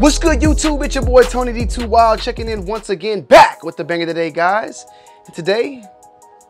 What's good, YouTube? It's your boy Tony D2Wild checking in once again, back with the bang of the day, guys. And today,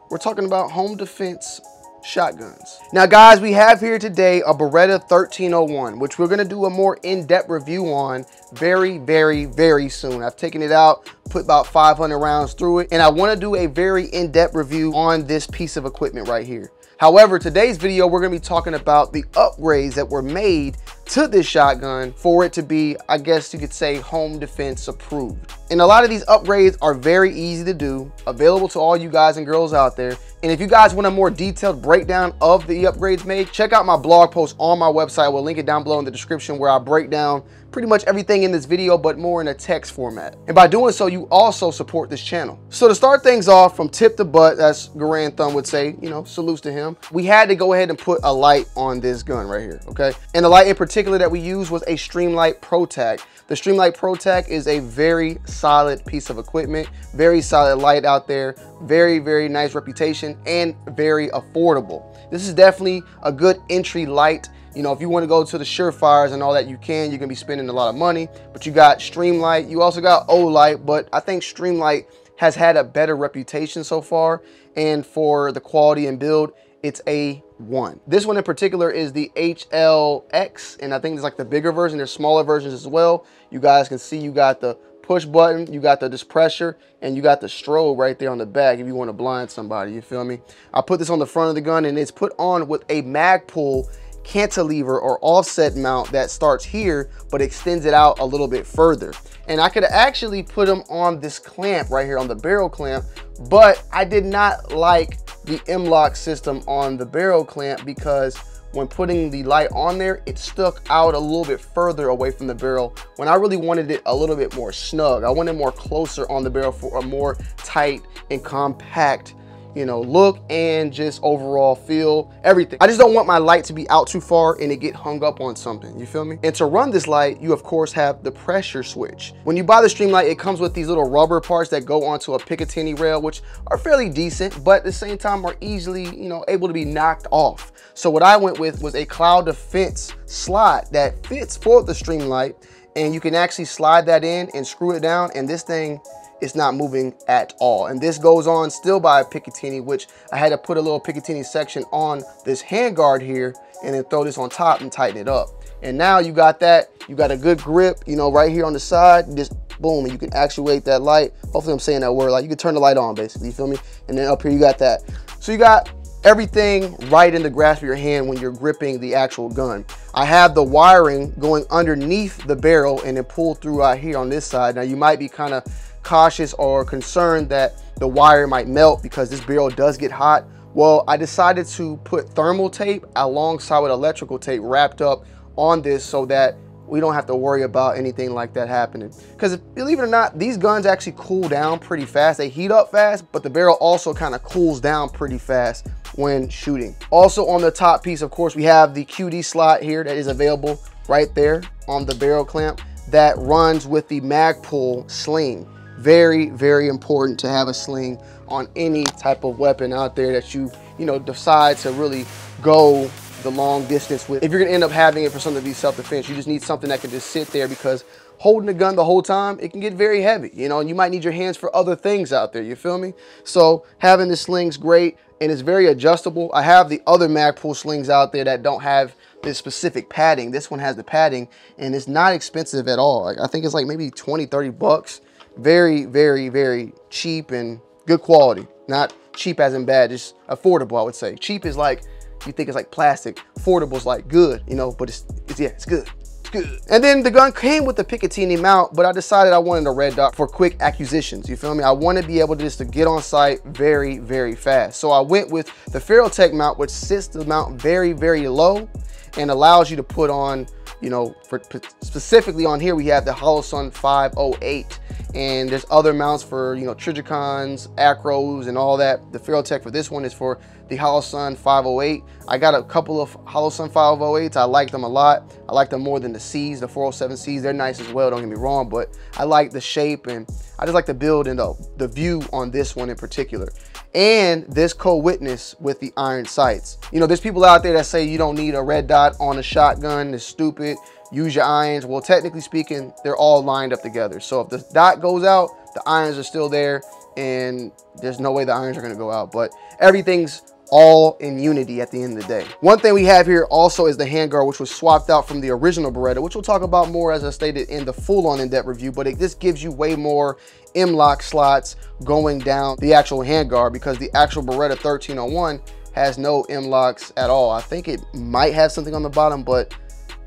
we're talking about home defense shotguns. Now, guys, we have here today a Beretta 1301, which we're gonna do a more in-depth review on very, very, very soon. I've taken it out, put about 500 rounds through it, and I want to do a very in-depth review on this piece of equipment right here. However, today's video, we're gonna be talking about the upgrades that were made to this shotgun for it to be, I guess you could say, home defense approved. And a lot of these upgrades are very easy to do, available to all you guys and girls out there. And if you guys want a more detailed breakdown of the upgrades made, check out my blog post on my website. We'll link it down below in the description, where I break down pretty much everything in this video, but more in a text format. And by doing so, you also support this channel. So to start things off from tip to butt, as Garand Thumb would say, you know, salutes to him, we had to go ahead and put a light on this gun right here, okay? And the light in particular that we used was a Streamlight ProTac. The Streamlight ProTac is a very solid piece of equipment, very solid light out there, very, very nice reputation, and very affordable. This is definitely a good entry light. You know, if you want to go to the Surefires and all that, you can. You're going to be spending a lot of money, but you got Streamlight. You also got Olight, but I think Streamlight has had a better reputation so far, and for the quality and build, it's A1. This one in particular is the HLX, and I think it's like the bigger version. There's smaller versions as well. You guys can see you got the push button, you got this pressure, and you got the strobe right there on the back if you want to blind somebody, you feel me? I put this on the front of the gun, and it's put on with a Magpul cantilever or offset mount that starts here but extends it out a little bit further. And I could actually put them on this clamp right here, on the barrel clamp, but I did not like the M-LOK system on the barrel clamp, because when putting the light on there, it stuck out a little bit further away from the barrel when I really wanted it a little bit more snug. I wanted more closer on the barrel for a more tight and compact, you know, look and just overall feel, everything. I just don't want my light to be out too far and it get hung up on something, you feel me? And to run this light, you of course have the pressure switch. When you buy the Streamlight, it comes with these little rubber parts that go onto a Picatinny rail, which are fairly decent, but at the same time are easily, you know, able to be knocked off. So what I went with was a Cloud Defense slot that fits for the Streamlight, and you can actually slide that in and screw it down, and this thing, it's not moving at all. And this goes on still by a Picatinny, which I had to put a little Picatinny section on this handguard here and then throw this on top and tighten it up. And now you got that, you got a good grip, you know, right here on the side, just boom, and you can actuate that light. Hopefully I'm saying that word, like you can turn the light on basically, you feel me? And then up here you got that. So you got everything right in the grasp of your hand when you're gripping the actual gun. I have the wiring going underneath the barrel and then pulled through out here on this side. Now you might be kind of cautious or concerned that the wire might melt because this barrel does get hot. Well, I decided to put thermal tape alongside with electrical tape wrapped up on this so that we don't have to worry about anything like that happening. Because believe it or not, these guns actually cool down pretty fast. They heat up fast, but the barrel also kind of cools down pretty fast when shooting. Also on the top piece, of course, we have the QD slot here that is available right there on the barrel clamp that runs with the Magpul sling. Very, very important to have a sling on any type of weapon out there that you know, decide to really go the long distance with. If you're gonna end up having it for something to be self-defense, you just need something that can just sit there, because holding the gun the whole time, it can get very heavy, you know, and you might need your hands for other things out there, you feel me? So having the sling's great, and it's very adjustable. I have the other Magpul slings out there that don't have this specific padding. This one has the padding, and it's not expensive at all. Like, I think it's like maybe 20-30 bucks. Very, very, very cheap and good quality. Not cheap as in bad, just affordable, I would say. Cheap is like, you think it's like plastic. Affordable is like good, you know, but yeah, it's good. It's good. And then the gun came with the Picatinny mount, but I decided I wanted a red dot for quick acquisitions, you feel me? I want to be able to just to get on site very, very fast. So I went with the Feraltech mount, which sits the mount very, very low and allows you to put on, you know, for specifically on here, we have the Holosun 508. And there's other mounts for, you know, Trijicons, Acros, and all that. The Feraltech for this one is for the Holosun 508. I got a couple of Holosun 508s. I like them a lot. I like them more than the C's, the 407Cs. They're nice as well, don't get me wrong, but I like the shape, and I just like the build and the view on this one in particular. And this co-witness with the iron sights. You know, there's people out there that say you don't need a red dot on a shotgun. It's stupid. use your irons. Well, technically speaking, they're all lined up together. So if the dot goes out, the irons are still there, and there's no way the irons are going to go out. But everything's all in unity at the end of the day. One thing we have here also is the handguard, which was swapped out from the original Beretta, which we'll talk about more, as I stated, in the full-on in-depth review. But this gives you way more M-LOK slots going down the actual handguard, because the actual Beretta 1301 has no M-LOKs at all. I think it might have something on the bottom, but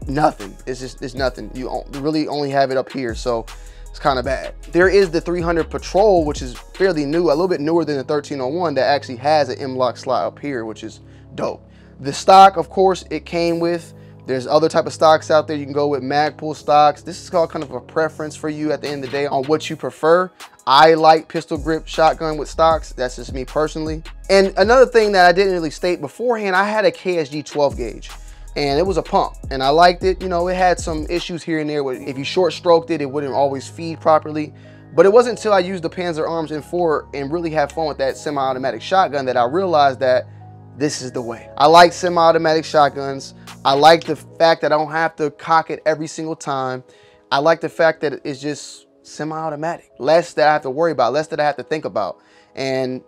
nothing. It's just, it's nothing. You really only have it up here, so it's kind of bad. There is the 300 Patrol, which is fairly new, a little bit newer than the 1301, that actually has an M-LOK slot up here, which is dope. The stock, of course, it came with. There's other type of stocks out there. You can go with Magpul stocks. This is all kind of a preference for you at the end of the day on what you prefer. I like pistol grip shotgun with stocks. That's just me personally. And another thing that I didn't really state beforehand, I had a KSG 12 gauge. And it was a pump, and I liked it. You know, it had some issues here and there. If you short stroked it, it wouldn't always feed properly. But it wasn't until I used the Panzer Arms IV and really had fun with that semi-automatic shotgun that I realized that this is the way. I like semi-automatic shotguns. I like the fact that I don't have to cock it every single time. I like the fact that it's just semi-automatic. Less that I have to worry about, less that I have to think about. And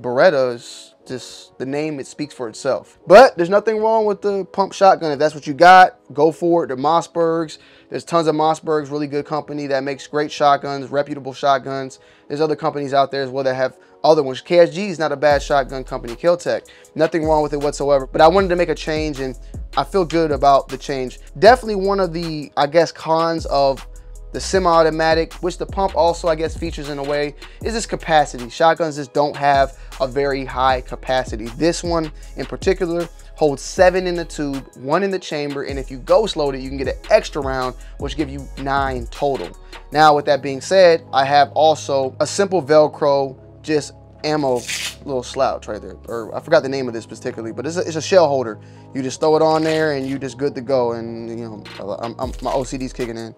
Beretta is just the name, it speaks for itself. But there's nothing wrong with the pump shotgun. If that's what you got, go for it. The Mossbergs, there's tons of Mossbergs, really good company that makes great shotguns, reputable shotguns. There's other companies out there as well that have other ones. KSG is not a bad shotgun company, Kiltech. Nothing wrong with it whatsoever, but I wanted to make a change, and I feel good about the change. Definitely one of the, I guess, cons of the semi-automatic, which the pump also, I guess, features in a way, is this capacity. Shotguns just don't have a very high capacity. This one in particular holds 7 in the tube, 1 in the chamber, and if you ghost load it, you can get an extra round, which give you 9 total. Now, with that being said, I have also a simple Velcro, just ammo little slouch right there, or I forgot the name of this particularly, but it's a shell holder. You just throw it on there, and you're just good to go, and you know, my OCD's kicking in.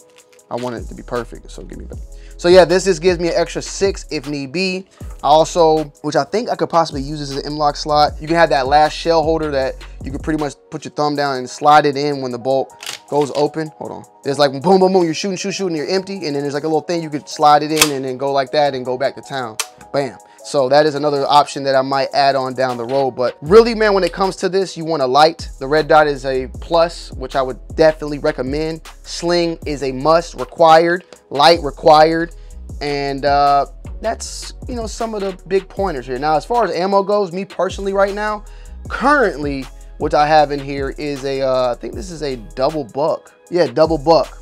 I want it to be perfect, so give me that. So yeah, this just gives me an extra 6 if need be. Also, which I think I could possibly use as an M-LOK slot. You can have that last shell holder that you could pretty much put your thumb down and slide it in when the bolt goes open. Hold on. There's like boom, boom, boom, you're shooting, shooting, shooting, you're empty, and then there's like a little thing you could slide it in and then go like that and go back to town. Bam. So that is another option that I might add on down the road. But really, man, when it comes to this, you want a light. The red dot is a plus, which I would definitely recommend. Sling is a must, required. Light required. And that's, you know, some of the big pointers here. Now, as far as ammo goes, me personally right now, currently what I have in here is a, I think this is a double buck. Yeah, double buck.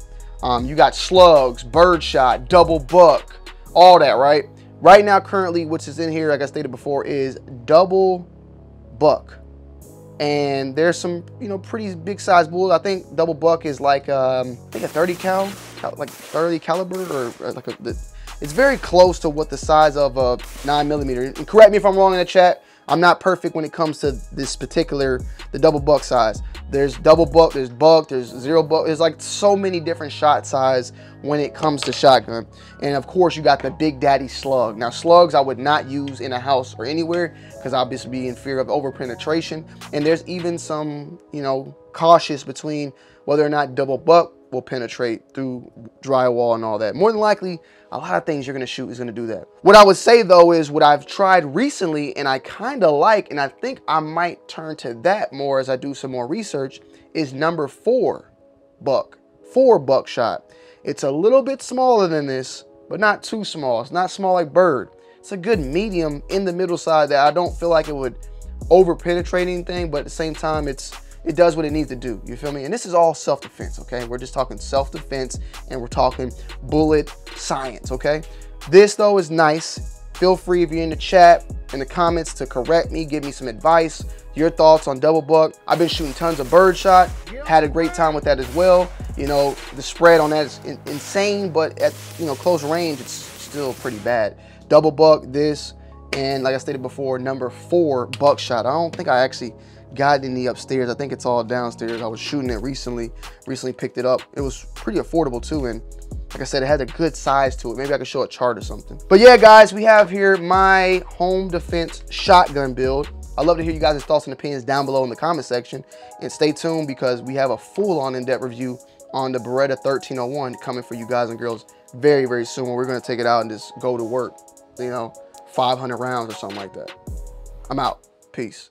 You got slugs, birdshot, double buck, all that, right? Right now, currently, which is in here, like I stated before, is double buck. And there's some, you know, pretty big size bulls. I think double buck is like, I think a 30 cal, like 30 caliber, or like a, it's very close to what the size of a 9mm. And correct me if I'm wrong in the chat. I'm not perfect when it comes to this particular, the double buck size. There's double buck, there's zero buck. There's like so many different shot size when it comes to shotgun. And of course you got the big daddy slug. Now slugs I would not use in a house or anywhere because I'll just be in fear of over penetration. And there's even some, you know, cautious between whether or not double buck will penetrate through drywall and all that. More than likely, a lot of things you're gonna shoot is gonna do that. What I would say though is what I've tried recently and I kinda like, and I think I might turn to that more as I do some more research, is number 4 buck shot. It's a little bit smaller than this, but not too small. It's not small like bird. It's a good medium in the middle side that I don't feel like it would over penetrate anything, but at the same time, it does what it needs to do, you feel me? And this is all self-defense, okay? We're just talking self-defense and we're talking bullet science, okay? This though is nice. Feel free if you're in the chat, in the comments to correct me, give me some advice, your thoughts on double buck. I've been shooting tons of birdshot, had a great time with that as well. You know, the spread on that is insane, but at, you know, close range, it's still pretty bad. Double buck, this, and like I stated before, number 4 buckshot. I don't think I actually got any upstairs. I think it's all downstairs. I was shooting it recently picked it up. It was pretty affordable too, and like I said, it had a good size to it. Maybe I could show a chart or something. But yeah, guys, we have here my home defense shotgun build. I'd love to hear you guys' thoughts and opinions down below in the comment section, and stay tuned because we have a full-on in-depth review on the Beretta 1301 coming for you guys and girls very, very soon. We're gonna take it out and just go to work, you know, 500 rounds or something like that. I'm out. Peace.